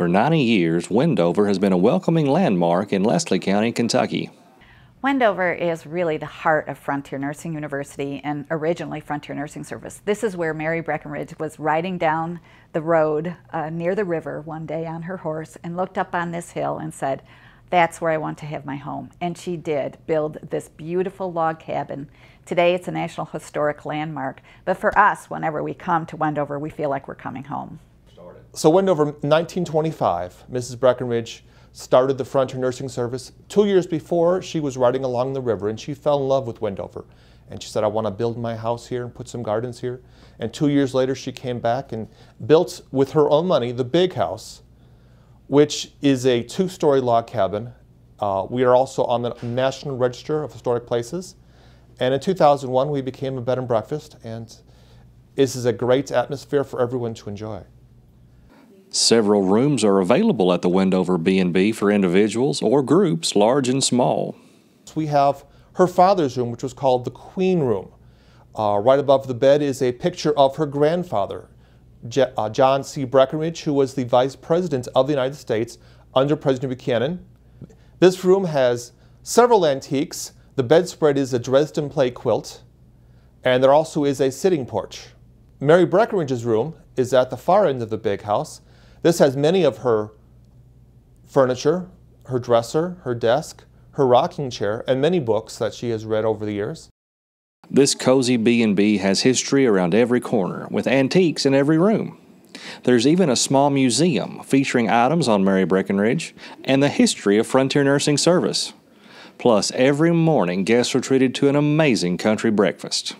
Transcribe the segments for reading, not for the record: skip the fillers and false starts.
For 90 years, Wendover has been a welcoming landmark in Leslie County, Kentucky. Wendover is really the heart of Frontier Nursing University and originally Frontier Nursing Service. This is where Mary Breckinridge was riding down the road near the river one day on her horse and looked up on this hill and said, "That's where I want to have my home." And she did build this beautiful log cabin. Today it's a National Historic Landmark, but for us, whenever we come to Wendover, we feel like we're coming home. So Wendover, 1925, Mrs. Breckinridge started the Frontier Nursing Service. 2 years before, she was riding along the river and she fell in love with Wendover. And she said, "I want to build my house here and put some gardens here." And 2 years later, she came back and built, with her own money, the big house, which is a two-story log cabin. We are also on the National Register of Historic Places. And in 2001, we became a bed and breakfast. And this is a great atmosphere for everyone to enjoy. Several rooms are available at the Wendover B&B for individuals or groups, large and small. We have her father's room, which was called the Queen Room. Right above the bed is a picture of her grandfather, John C. Breckinridge, who was the Vice President of the United States under President Buchanan. This room has several antiques. The bedspread is a Dresden plate quilt, and there also is a sitting porch. Mary Breckinridge's room is at the far end of the big house. This has many of her furniture, her dresser, her desk, her rocking chair, and many books that she has read over the years. This cozy B&B has history around every corner, with antiques in every room. There's even a small museum featuring items on Mary Breckinridge and the history of Frontier Nursing Service. Plus, every morning guests are treated to an amazing country breakfast.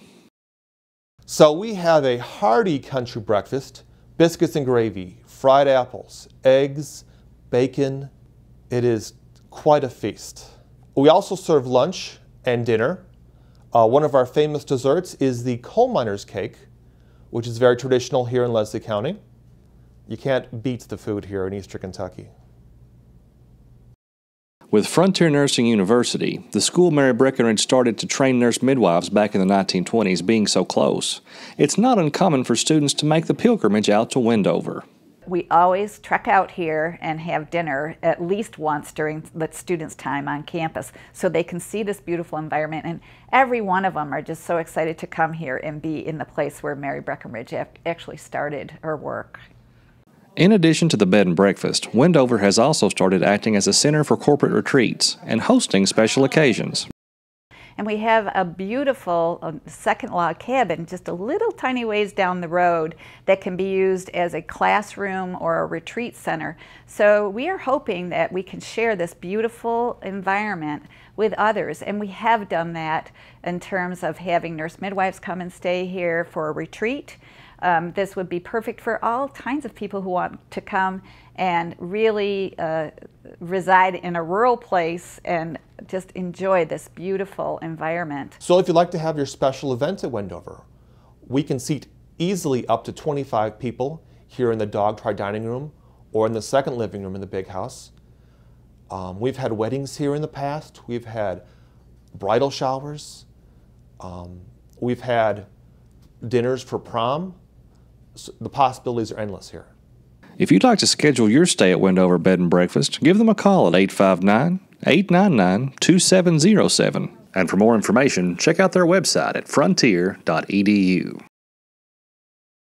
So we have a hearty country breakfast: biscuits and gravy, fried apples, eggs, bacon. It is quite a feast. We also serve lunch and dinner. One of our famous desserts is the coal miner's cake, which is very traditional here in Leslie County. You can't beat the food here in Eastern Kentucky. With Frontier Nursing University, the school Mary Breckinridge started to train nurse midwives back in the 1920s, being so close, it's not uncommon for students to make the pilgrimage out to Wendover. We always trek out here and have dinner at least once during the students' time on campus so they can see this beautiful environment, and every one of them are just so excited to come here and be in the place where Mary Breckinridge actually started her work. In addition to the bed and breakfast, Wendover has also started acting as a center for corporate retreats and hosting special occasions. And we have a beautiful second log cabin just a little tiny ways down the road that can be used as a classroom or a retreat center. So we are hoping that we can share this beautiful environment with others, and we have done that in terms of having nurse midwives come and stay here for a retreat. This would be perfect for all kinds of people who want to come and really reside in a rural place and just enjoy this beautiful environment. So if you'd like to have your special event at Wendover, we can seat easily up to 25 people here in the Dog Tri Dining Room or in the second living room in the big house. We've had weddings here in the past. We've had bridal showers. We've had dinners for prom. So the possibilities are endless here. If you'd like to schedule your stay at Wendover Bed and Breakfast, give them a call at 859-899-2707. And for more information, check out their website at frontier.edu.